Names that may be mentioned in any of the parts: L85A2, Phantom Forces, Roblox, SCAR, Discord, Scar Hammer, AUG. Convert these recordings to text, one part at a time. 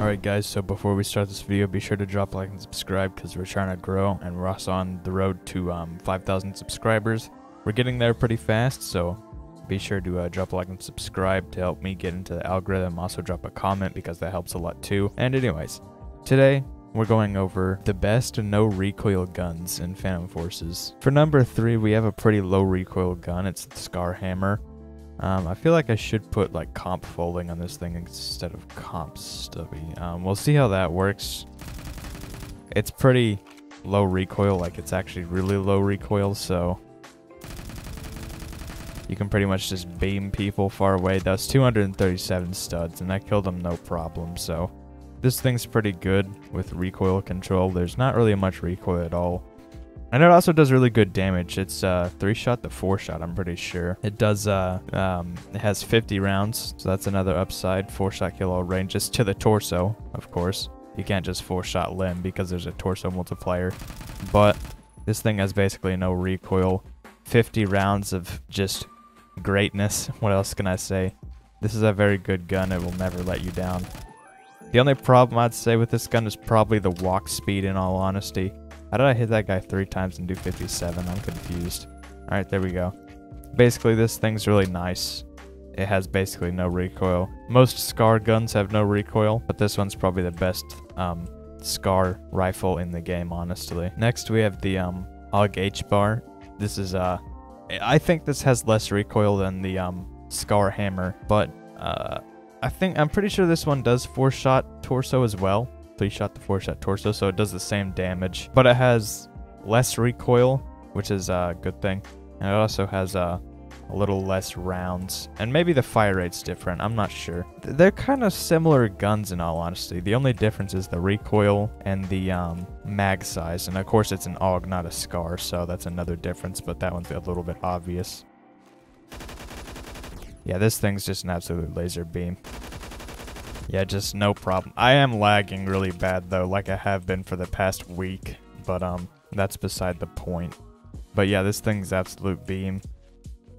Alright guys, so before we start this video, be sure to drop a like and subscribe because we're trying to grow and we're also on the road to 5,000 subscribers. We're getting there pretty fast, so be sure to drop a like and subscribe to help me get into the algorithm. Also drop a comment because that helps a lot too. And anyways, today we're going over the best no recoil guns in Phantom Forces. For number 3, we have a pretty low recoil gun. It's the Scar Hammer. I feel like I should put like comp folding on this thing instead of comp stubby. We'll see how that works. It's pretty low recoil, like it's actually really low recoil, so you can pretty much just beam people far away. That's 237 studs, and I killed them no problem, so this thing's pretty good with recoil control. There's not really much recoil at all. And it also does really good damage. It's 3-shot to 4-shot, I'm pretty sure. It does, it has 50 rounds, so that's another upside. 4-shot kill all ranges to the torso, of course. You can't just 4-shot limb because there's a torso multiplier. But this thing has basically no recoil. 50 rounds of just greatness. What else can I say? This is a very good gun. It will never let you down. The only problem I'd say with this gun is probably the walk speed, in all honesty. How did I hit that guy 3 times and do 57? I'm confused. Alright, there we go. Basically, this thing's really nice. It has basically no recoil. Most SCAR guns have no recoil, but this one's probably the best SCAR rifle in the game, honestly. Next, we have the AUG H-bar. This is, I think this has less recoil than the Scar Hammer, but I'm pretty sure this one does 4-shot torso as well. 3-shot to 4-shot torso, so it does the same damage, but it has less recoil, which is a good thing. And it also has a little less rounds, and maybe the fire rate's different, I'm not sure. They're kind of similar guns in all honesty. The only difference is the recoil and the mag size, and of course it's an AUG, not a SCAR, so that's another difference, but that one's a little bit obvious. Yeah, this thing's just an absolute laser beam. Yeah, just no problem. I am lagging really bad though, like I have been for the past week, but that's beside the point. But yeah, this thing's absolute beam.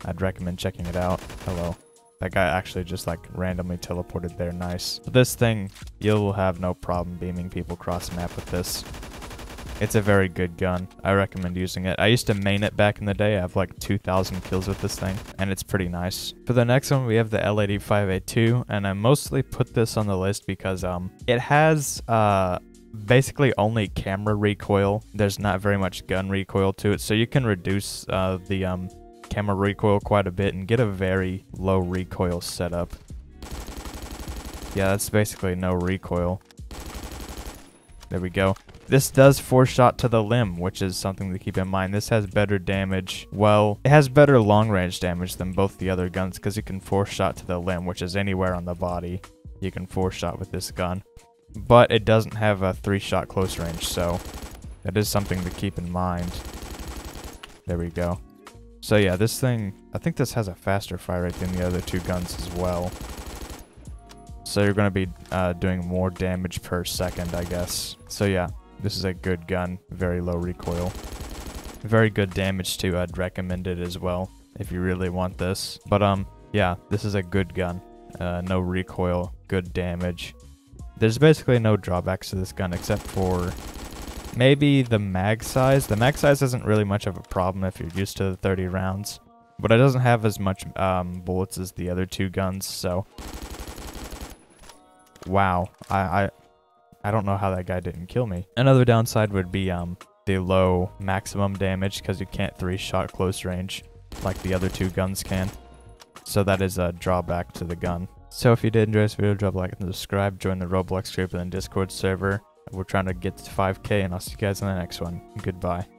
I'd recommend checking it out. Hello. That guy actually just like randomly teleported there, nice. But this thing, you'll have no problem beaming people cross map with this. It's a very good gun. I recommend using it. I used to main it back in the day. I have like 2,000 kills with this thing, and it's pretty nice. For the next one, we have the L85A2, and I mostly put this on the list because it has basically only camera recoil. There's not very much gun recoil to it, so you can reduce the camera recoil quite a bit and get a very low recoil setup. Yeah, that's basically no recoil. There we go. This does 4-shot to the limb, which is something to keep in mind. This has better damage. Well, it has better long-range damage than both the other guns because you can 4-shot to the limb, which is anywhere on the body. You can 4-shot with this gun. But it doesn't have a 3-shot close range, so that is something to keep in mind. There we go. So yeah, this thing, I think this has a faster fire rate than the other two guns as well. So you're going to be doing more damage per second, I guess. So yeah. This is a good gun, very low recoil. Very good damage too, I'd recommend it as well if you really want this. But yeah, this is a good gun. No recoil, good damage. There's basically no drawbacks to this gun except for maybe the mag size. The mag size isn't really much of a problem if you're used to the 30 rounds. But it doesn't have as much bullets as the other two guns, so... Wow, I don't know how that guy didn't kill me. Another downside would be the low maximum damage because you can't 3-shot close range like the other two guns can. So that is a drawback to the gun. So if you did enjoy this video, drop a like and subscribe, join the Roblox group and the Discord server. We're trying to get to 5K, and I'll see you guys in the next one. Goodbye.